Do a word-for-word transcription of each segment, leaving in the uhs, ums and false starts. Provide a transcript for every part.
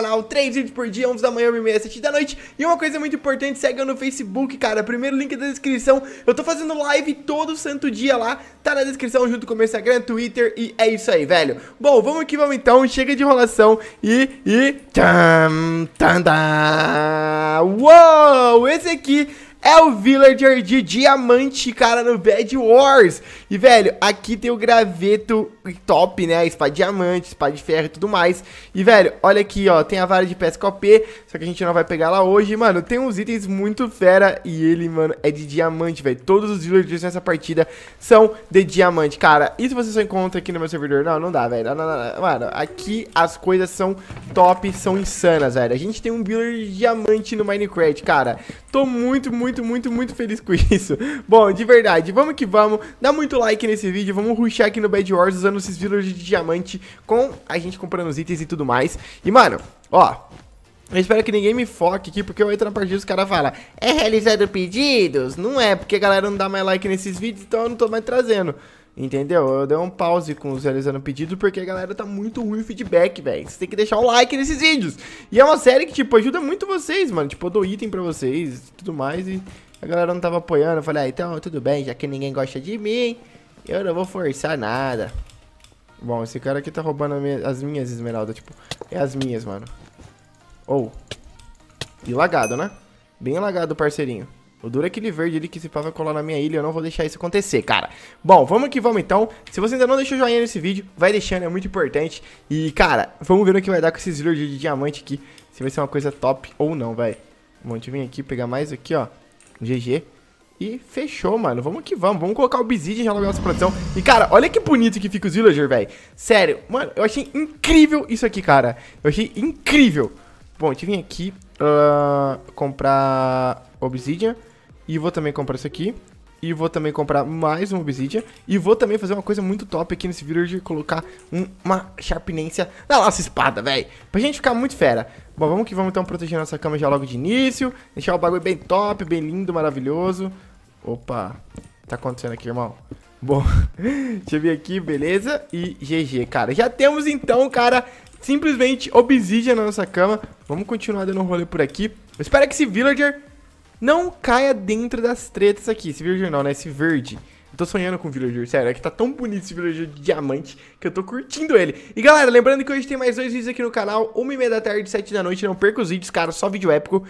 canal, três vídeos por dia, onze da manhã, uma e meia, sete da noite. E uma coisa muito importante, segue eu no Facebook, cara, primeiro link da descrição. Eu tô fazendo live todo santo dia lá, tá na descrição junto com o meu Instagram, Twitter, e é isso aí, velho. Bom, vamos que vamos então, chega de enrolação e... e... Tchan, tanda. Uou, esse aqui... é o Villager de Diamante, cara, no Bed Wars. E, velho, aqui tem o graveto top, né? Espada de diamante, espada de ferro e tudo mais. E, velho, olha aqui, ó, tem a vara de pesca O P, só que a gente não vai pegar lá hoje. Mano, tem uns itens muito fera e ele, mano, é de diamante, velho. Todos os villagers nessa partida são de diamante, cara. Isso você só encontra aqui no meu servidor. Não, não dá, velho. Não, não, não. Mano, aqui as coisas são top, são insanas, velho. A gente tem um villager de diamante no Minecraft, cara. Tô muito, muito... Muito, muito, muito feliz com isso. Bom, de verdade, vamos que vamos. Dá muito like nesse vídeo, vamos rushar aqui no Bed Wars usando esses villagers de diamante, com a gente comprando os itens e tudo mais. E, mano, ó, eu espero que ninguém me foque aqui, porque eu entro na partida e os caras falam: é realizado pedidos? Não é, porque a galera não dá mais like nesses vídeos, então eu não tô mais trazendo. Entendeu? Eu dei um pause com os realizando pedidos porque a galera tá muito ruim o feedback, velho. Você tem que deixar o like nesses vídeos. E é uma série que, tipo, ajuda muito vocês, mano. Tipo, eu dou item pra vocês e tudo mais. E a galera não tava apoiando. Eu falei, ah, então tudo bem, já que ninguém gosta de mim, eu não vou forçar nada. Bom, esse cara aqui tá roubando as minhas esmeraldas. Tipo, é as minhas, mano. Ou. Oh. E lagado, né? Bem lagado, parceirinho. O duro é aquele verde ali que se pá vai colar na minha ilha. Eu não vou deixar isso acontecer, cara. Bom, vamos que vamos então. Se você ainda não deixou o joinha nesse vídeo, vai deixando, é muito importante. E, cara, vamos ver o que vai dar com esses villagers de diamante aqui. Se vai ser uma coisa top ou não, vai. Bom, deixa eu vir aqui, pegar mais aqui, ó. G G. E fechou, mano. Vamos que vamos. Vamos colocar o obsidian e já logo nossa produção. E, cara, olha que bonito que fica os villagers, velho. Sério, mano, eu achei incrível isso aqui, cara. Eu achei incrível. Bom, deixa eu vir aqui uh, comprar obsidian. E vou também comprar isso aqui. E vou também comprar mais um obsidian. E vou também fazer uma coisa muito top aqui nesse vídeo de colocar um, uma sharpnência na nossa espada, velho. Pra gente ficar muito fera. Bom, vamos que vamos então proteger nossa cama já logo de início. Deixar o bagulho bem top, bem lindo, maravilhoso. Opa, tá acontecendo aqui, irmão? Bom, deixa eu vir aqui, beleza. E G G, cara. Já temos então, cara... simplesmente obsidian na nossa cama. Vamos continuar dando um rolê por aqui. Eu espero que esse villager não caia dentro das tretas aqui. Esse villager não, né? Esse verde. Eu tô sonhando com o villager, sério. É que tá tão bonito esse villager de diamante que eu tô curtindo ele. E galera, lembrando que hoje tem mais dois vídeos aqui no canal. Uma e meia da tarde, sete da noite. Não perca os vídeos, cara. Só vídeo épico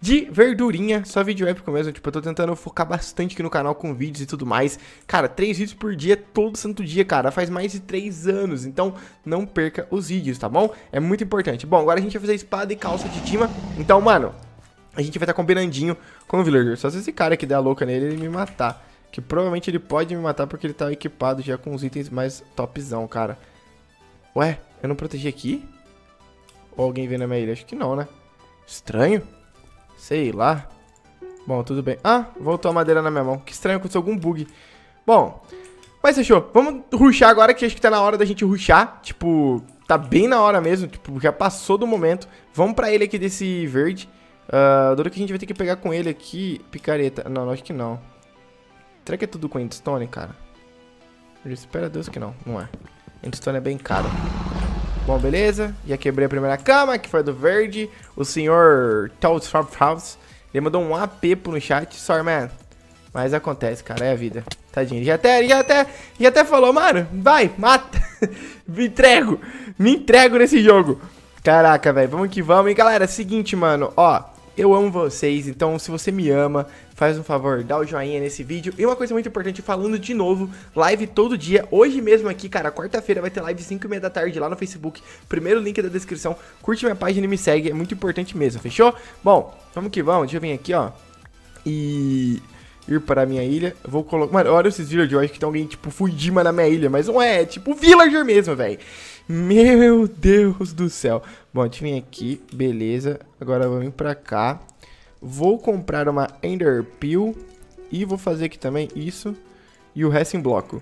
de verdurinha. Só vídeo épico mesmo. Tipo, eu tô tentando focar bastante aqui no canal com vídeos e tudo mais. Cara, três vídeos por dia, todo santo dia, cara. Faz mais de três anos. Então, não perca os vídeos, tá bom? É muito importante. Bom, agora a gente vai fazer espada e calça de Dima. Então, mano, a gente vai estar combinandinho com o villager. Só se esse cara que der a louca nele, ele me matar. Que provavelmente ele pode me matar porque ele tá equipado já com os itens mais topzão, cara. Ué, eu não protegi aqui? Ou alguém veio na minha ilha? Acho que não, né? Estranho? Sei lá. Bom, tudo bem. Ah, voltou a madeira na minha mão. Que estranho, aconteceu algum bug. Bom, mas fechou. Vamos rushar agora que acho que tá na hora da gente rushar. Tipo, tá bem na hora mesmo. Tipo, já passou do momento. Vamos pra ele aqui desse verde. Uh, duro que a gente vai ter que pegar com ele aqui. Picareta. Não, acho que não. Será que é tudo com endstone, cara? Eu espero a Deus que não. Não é. Endstone é bem caro. Bom, beleza. Já quebrei a primeira cama, que foi do verde. O senhor House, ele mandou um A P no chat. Sorry, man. Mas acontece, cara. É a vida. Tadinho. Ele já até, ele já até, já até falou, mano, vai, mata. Me entrego. Me entrego nesse jogo. Caraca, velho. Vamos que vamos. E, galera, seguinte, mano. Ó. Eu amo vocês, então se você me ama, faz um favor, dá o joinha nesse vídeo. E uma coisa muito importante, falando de novo, live todo dia, hoje mesmo aqui, cara, quarta-feira vai ter live cinco e meia da tarde lá no Facebook. Primeiro link da descrição, curte minha página e me segue, é muito importante mesmo, fechou? Bom, vamos que vamos, deixa eu vir aqui, ó, e... ir para a minha ilha, vou colocar... Mano, olha esses villagers de hoje que tem alguém, tipo, Fudima na minha ilha, mas não é, é tipo villager mesmo, velho. Meu Deus do céu. Bom, deixa eu vir aqui, beleza. Agora vou vir pra cá. Vou comprar uma Ender Peel. E vou fazer aqui também isso. E o resto em bloco.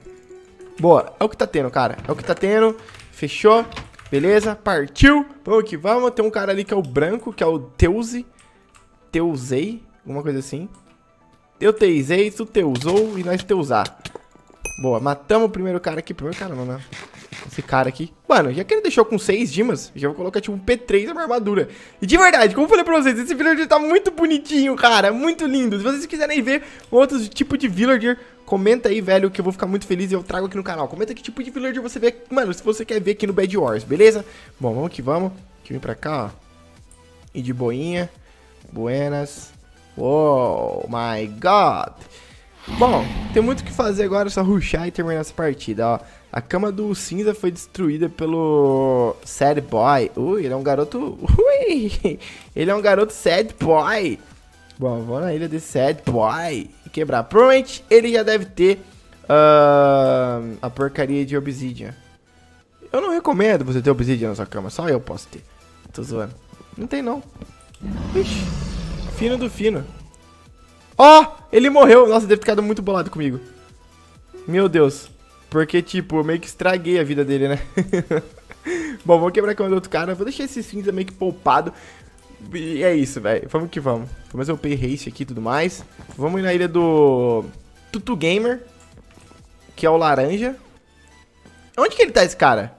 Boa, é o que tá tendo, cara. É o que tá tendo, fechou. Beleza, partiu. Vamos que vamos, tem um cara ali que é o branco. Que é o Teuze. Teuzei, alguma coisa assim. Eu teizei, tu teusou e nós teusar. Boa, matamos o primeiro cara aqui. Primeiro cara não, né? esse cara aqui. Mano, já que ele deixou com seis dimas, já vou colocar tipo um P três na minha armadura. E de verdade, como eu falei pra vocês, esse villager tá muito bonitinho, cara, muito lindo. Se vocês quiserem ver outros tipos de villager, comenta aí, velho, que eu vou ficar muito feliz e eu trago aqui no canal. Comenta que tipo de villager você vê, mano, se você quer ver aqui no Bed Wars, beleza? Bom, vamos que vamos. Deixa eu vir pra cá, ó. E de boinha. Buenas. Oh my god. Bom, tem muito o que fazer agora, é só rushar e terminar essa partida, ó. A cama do cinza foi destruída pelo sad boy. Ui, ele é um garoto... Ui! Ele é um garoto sad boy. Bom, vou na ilha desse sad boy e quebrar. Provavelmente ele já deve ter uh, a porcaria de obsidian. Eu não recomendo você ter obsidian na sua cama, só eu posso ter. Tô zoando. Não tem não. Ixi, fino do fino. Ó, oh, ele morreu. Nossa, deve ter ficado muito bolado comigo. Meu Deus. Porque, tipo, eu meio que estraguei a vida dele, né? Bom, vou quebrar a cama do outro cara. Vou deixar esse cinza meio que poupado. E é isso, velho. Vamos que vamos. Vamos fazer o pay race aqui e tudo mais. Vamos ir na ilha do Tutu Gamer, que é o laranja. Onde que ele tá, esse cara?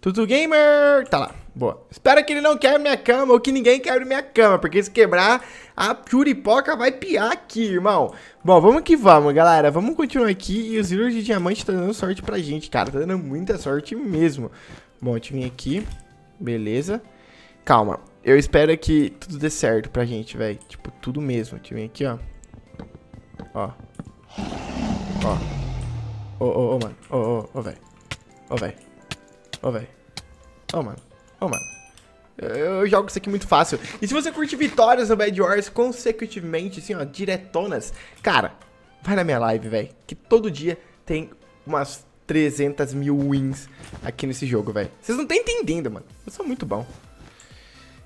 Tutu Gamer. Tá lá. Boa. Espero que ele não quebre minha cama ou que ninguém quebre minha cama, porque se quebrar, a churipoca vai piar aqui, irmão. Bom, vamos que vamos, galera. Vamos continuar aqui. E os Villager de Diamante tá dando sorte pra gente, cara. Tá dando muita sorte mesmo. Bom, deixa eu vir aqui. Beleza. Calma. Eu espero que tudo dê certo pra gente, velho. Tipo, tudo mesmo. Deixa eu vir aqui, ó. Ó. Ó. Ô, ô, ô, mano. Ô, ô, ô, velho. Ô, velho. Ô, velho. Ô, mano. Ô, oh, mano, eu, eu jogo isso aqui muito fácil. E se você curte vitórias no Bed Wars consecutivamente, assim, ó, diretonas, cara, vai na minha live, velho, que todo dia tem umas trezentas mil wins aqui nesse jogo, velho. Vocês não estão entendendo, mano. Eu sou muito bom.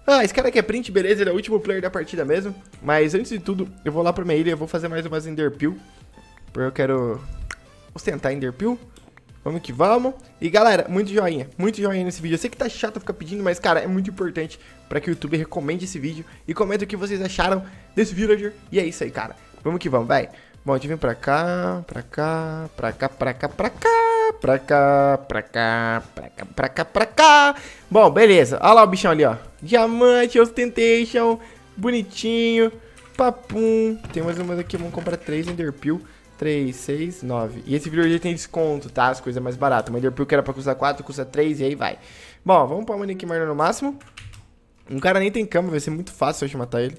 Ah, esse cara aqui é print, beleza, ele é o último player da partida mesmo. Mas antes de tudo, eu vou lá pra minha ilha, eu vou fazer mais umas enderpeel, porque eu quero ostentar enderpeel. Vamos que vamos. E galera, muito joinha, muito joinha nesse vídeo. Eu sei que tá chato ficar pedindo, mas cara, é muito importante pra que o YouTube recomende esse vídeo. E comenta o que vocês acharam desse villager. E é isso aí, cara. Vamos que vamos, vai. Bom, a gente vem pra cá, pra cá, pra cá, pra cá, pra cá, pra cá, pra cá, pra cá, pra cá, pra cá. Bom, beleza. Olha lá o bichão ali, ó. Diamante, ostentation, bonitinho, papum. Tem mais umas aqui, vamos comprar três enderpeel. três, seis, nove. E esse villager tem desconto, tá? As coisas mais baratas. Uma enderpeel que era pra custar quatro, custa três e aí vai. Bom, vamos pra manequim marno no máximo. Um cara nem tem cama, vai ser muito fácil eu te matar ele.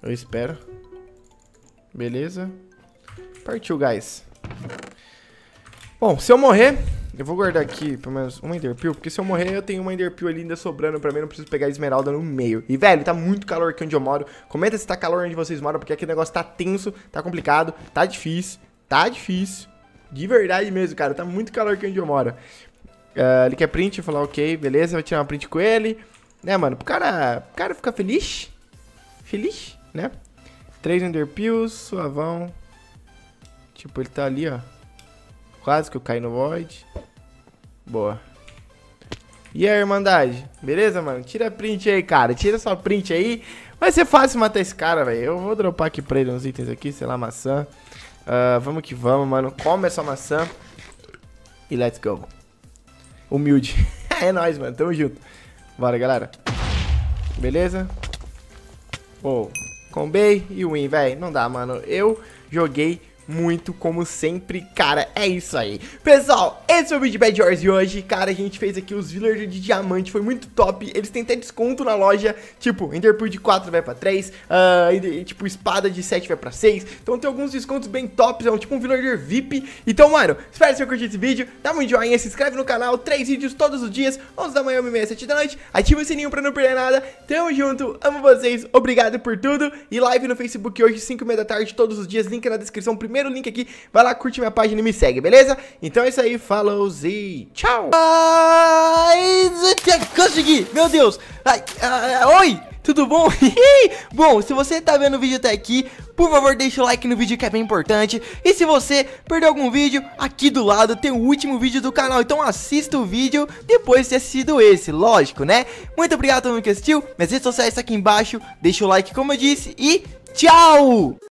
Eu espero. Beleza. Partiu, guys. Bom, se eu morrer, eu vou guardar aqui pelo menos uma enderpeel, porque se eu morrer eu tenho uma enderpeel ali ainda sobrando pra mim, não preciso pegar esmeralda no meio. E velho, tá muito calor aqui onde eu moro. Comenta se tá calor onde vocês moram, porque aqui o negócio tá tenso, tá complicado, tá difícil, tá difícil. De verdade mesmo, cara, tá muito calor aqui onde eu moro. Uh, ele quer print, eu vou falar ok, beleza, vou tirar uma print com ele. Né, mano, pro cara, pro cara ficar feliz, feliz, né? Três enderpeels, suavão. Tipo, ele tá ali, ó. Quase que eu caí no void. Boa. E aí, Irmandade? Beleza, mano? Tira a print aí, cara. Tira sua print aí. Vai ser fácil matar esse cara, velho. Eu vou dropar aqui pra ele uns itens aqui. Sei lá, maçã. Uh, vamos que vamos, mano. Come essa maçã. E let's go. Humilde. É nóis, mano. Tamo junto. Bora, galera. Beleza? Ou oh. Combei e win, velho. Não dá, mano. Eu joguei... muito, como sempre, cara, é isso aí. Pessoal, esse é o vídeo de Bed Wars de hoje. Cara, a gente fez aqui os Villager de Diamante, foi muito top. Eles têm até desconto na loja, tipo, enderpeel de quatro vai pra três, uh, tipo, espada de sete vai pra seis. Então tem alguns descontos bem tops, é um, tipo um Villager V I P. Então, mano, espero que você curtiu esse vídeo. Dá um joinha, se inscreve no canal, três vídeos todos os dias, onze da manhã, meia-noite, sete da noite. Ativa o sininho pra não perder nada. Tamo junto, amo vocês, obrigado por tudo. E live no Facebook hoje, cinco e meia da tarde, todos os dias, link na descrição, primeiro o link aqui, vai lá, curte minha página e me segue, beleza? Então é isso aí, falou e tchau! Ai, consegui! Meu Deus! Ai, ai, oi! Tudo bom? Bom, se você tá vendo o vídeo até aqui, por favor, deixa o like no vídeo que é bem importante. E se você perdeu algum vídeo, aqui do lado tem o último vídeo do canal. Então assista o vídeo depois de ter assistido esse, lógico, né? Muito obrigado a todo mundo que assistiu. Minhas redes sociais estão aqui embaixo. Deixa o like, como eu disse, e tchau!